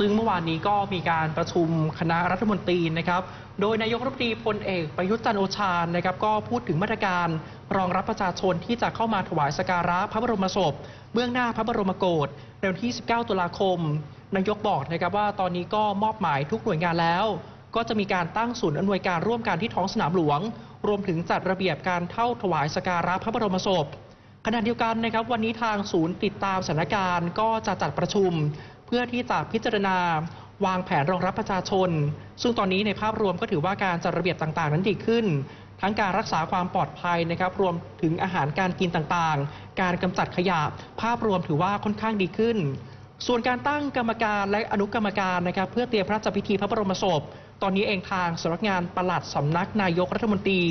ซึ่งเมื่อวานนี้ก็มีการประชุมคณะรัฐมนตรีนะครับโดยนายกรัฐมนตรีพลเอกประยุทธ์จันทร์โอชานะครับก็พูดถึงมาตรการรองรับประชาชนที่จะเข้ามาถวายสักการะพระบรมศพเบื้องหน้าพระบรมโกศในวันที่ 19 ตุลาคมนายกบอกนะครับว่าตอนนี้ก็มอบหมายทุกหน่วยงานแล้วก็จะมีการตั้งศูนย์อำนวยการร่วมกันที่ท้องสนามหลวงรวมถึงจัดระเบียบการเข้าถวายสักการะพระบรมศพขณะเดียวกันนะครับวันนี้ทางศูนย์ติดตามสถานการณ์ก็จะจัดประชุมเพื่อที่จะพิจารณาวางแผนรองรับประชาชนซึ่งตอนนี้ในภาพรวมก็ถือว่าการจัดระเบียบต่างๆนั้นดีขึ้นทั้งการรักษาความปลอดภัยนะครับรวมถึงอาหารการกินต่างๆการกำจัดขยะภาพรวมถือว่าค่อนข้างดีขึ้นส่วนการตั้งกรรมการและอนุกรรมการนะครับเพื่อเตรียมพระราชพิธีพระบรมศพตอนนี้เองทางสำนักงานปลัดสำนักนายกรัฐมนตรี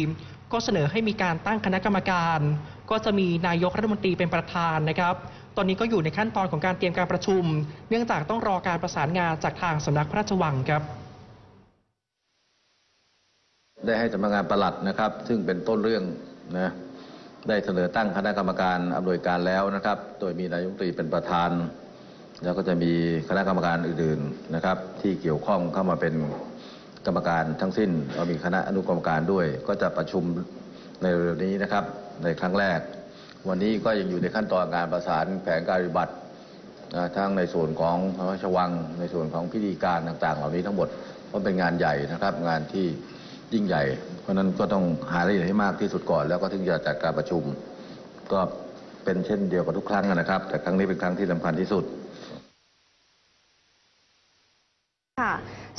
ก็เสนอให้มีการตั้งคณะกรรมการก็จะมีนายกรัฐมนตรีเป็นประธานนะครับตอนนี้ก็อยู่ในขั้นตอนของการเตรียมการประชุมเนื่องจากต้องรอการประสานงานจากทางสำนักพระราชวังครับได้ให้สำนักงานปลัดนะครับซึ่งเป็นต้นเรื่องนะได้เสนอตั้งคณะกรรมการอำนวยการแล้วนะครับโดยมีนายกรัฐมนตรีเป็นประธานแล้วก็จะมีคณะกรรมการอื่นๆนะครับที่เกี่ยวข้องเข้ามาเป็นกรรมการทั้งสิ้นเรามีคณะอนุกรรมการด้วยก็จะประชุมในเร็วนี้นะครับในครั้งแรกวันนี้ก็ยังอยู่ในขั้นตอนการประสานแผนการปฏิบัติทั้งในส่วนของพระราชวังในส่วนของพิธีการต่างๆเหล่านี้ทั้งหมดก็เป็นงานใหญ่นะครับงานที่ยิ่งใหญ่เพราะนั้นก็ต้องหารายละเอียดให้มากที่สุดก่อนแล้วก็ถึงจะจัดการประชุมก็เป็นเช่นเดียวกับทุกครั้งนะครับแต่ครั้งนี้เป็นครั้งที่สำคัญที่สุด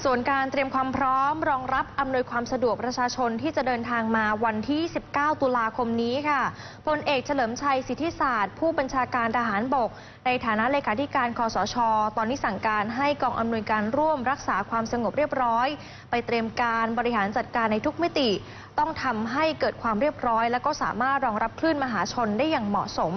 ส่วนการเตรียมความพร้อมรองรับอำนวยความสะดวกประชาชนที่จะเดินทางมาวันที่ 19 ตุลาคมนี้ค่ะพลเอกเฉลิมชัยสิทธิศาสตร์ผู้บัญชาการทหารบกในฐานะเลขาธิการคสช.ตอนนี้สั่งการให้กองอำนวยการร่วมรักษาความสงบเรียบร้อยไปเตรียมการบริหารจัดการในทุกมิติต้องทำให้เกิดความเรียบร้อยและก็สามารถรองรับคลื่นมหาชนได้อย่างเหมาะสม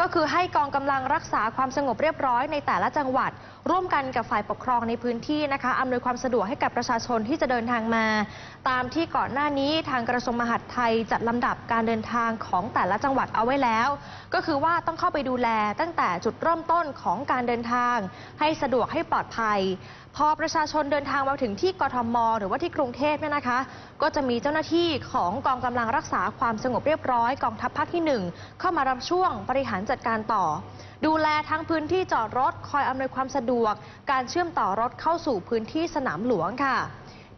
ก็คือให้กองกำลังรักษาความสงบเรียบร้อยในแต่ละจังหวัดร่วมกันกับฝ่ายปกครองในพื้นที่นะคะอำนวยความสะดวกให้กับประชาชนที่จะเดินทางมาตามที่ก่อนหน้านี้ทางกระทรวงมหาดไทยจัดลำดับการเดินทางของแต่ละจังหวัดเอาไว้แล้วก็คือว่าต้องเข้าไปดูแลตั้งแต่จุดเริ่มต้นของการเดินทางให้สะดวกให้ปลอดภัยพอประชาชนเดินทางมาถึงที่กทม.หรือว่าที่กรุงเทพเนี่ยนะคะก็จะมีเจ้าหน้าที่ของกองกำลังรักษาความสงบเรียบร้อยกองทัพภาคที่1เข้ามารับช่วงบริหารจัดการต่อดูแลทั้งพื้นที่จอดรถคอยอำนวยความสะดวกการเชื่อมต่อรถเข้าสู่พื้นที่สนามหลวงค่ะ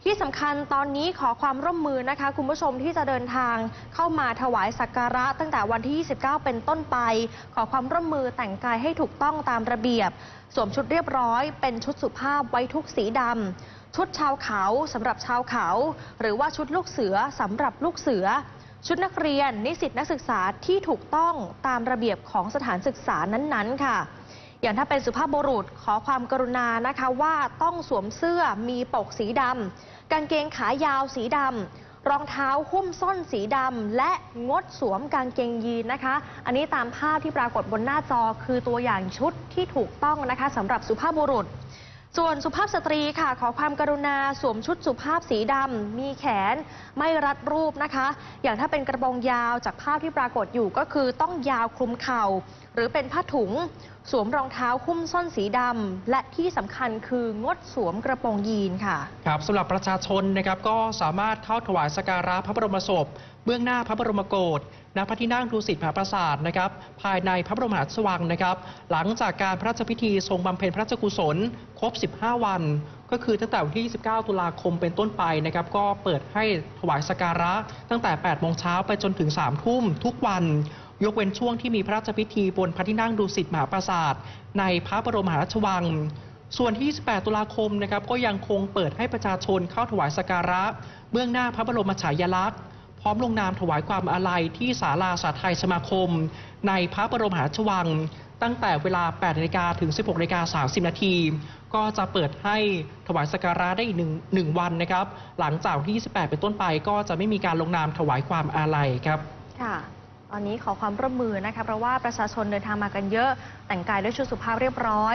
ที่สำคัญตอนนี้ขอความร่วมมือนะคะคุณผู้ชมที่จะเดินทางเข้ามาถวายสักการะตั้งแต่วันที่ 29 เป็นต้นไปขอความร่วมมือแต่งกายให้ถูกต้องตามระเบียบสวมชุดเรียบร้อยเป็นชุดสุภาพไว้ทุกข์สีดำชุดชาวเขาสำหรับชาวเขาหรือว่าชุดลูกเสือสำหรับลูกเสือชุดนักเรียนนิสิตนักศึกษาที่ถูกต้องตามระเบียบของสถานศึกษานั้นๆค่ะอย่างถ้าเป็นสุภาพบุรุษขอความกรุณานะคะว่าต้องสวมเสื้อมีปกสีดำกางเกงขายาวสีดำรองเท้าหุ้มส้นสีดำและงดสวมกางเกงยีนนะคะอันนี้ตามภาพที่ปรากฏบนหน้าจอคือตัวอย่างชุดที่ถูกต้องนะคะสำหรับสุภาพบุรุษส่วนสุภาพสตรีค่ะขอความกรุณาสวมชุดสุภาพสีดำมีแขนไม่รัดรูปนะคะอย่างถ้าเป็นกระโปรงยาวจากภาพที่ปรากฏอยู่ก็คือต้องยาวคลุมเข่าหรือเป็นผ้าถุงสวมรองเท้าหุ้มส้นสีดำและที่สำคัญคืองดสวมกระโปรงยีนค่ะครับสำหรับประชาชนนะครับก็สามารถเข้าถวายสักการะพระบรมศพเบื้องหน้าพระบรมโกศณพระที่นั่งดุสิตมหาปราสาทนะครับภายในพระบรมมหาราชวังนะครับหลังจากการพระราชพิธีทรงบำเพ็ญพระราชกุศลครบ 15 วันก็คือตั้งแต่วันที่ 29 ตุลาคมเป็นต้นไปนะครับก็เปิดให้ถวายสักการะตั้งแต่ 8 โมงเช้าไปจนถึง 3 ทุ่มทุกวันยกเว้นช่วงที่มีพระราชพิธีบนพระที่นั่งดุสิตมหาปราสาทในพระบรมมหาราชวังส่วนที่ 28 ตุลาคมนะครับก็ยังคงเปิดให้ประชาชนเข้าถวายสักการะเบื้องหน้าพระบรมฉายาลักษณ์พร้อมลงนามถวายความอาลัยที่ศาลาสาไทยสมาคมในพระบรมมหาราชวังตั้งแต่เวลา 8 นาฬิกาถึง 16 นาฬิกา 30 นาทีก็จะเปิดให้ถวายสักการะได้อีก1วันนะครับหลังจากวันที่ 28 เป็นต้นไปก็จะไม่มีการลงนามถวายความอาลัยครับค่ะตอนนี้ขอความร่วมมือนะคะเพราะว่าประชาชนเดินทางมากันเยอะแต่งกายด้วยชุดสุภาพเรียบร้อย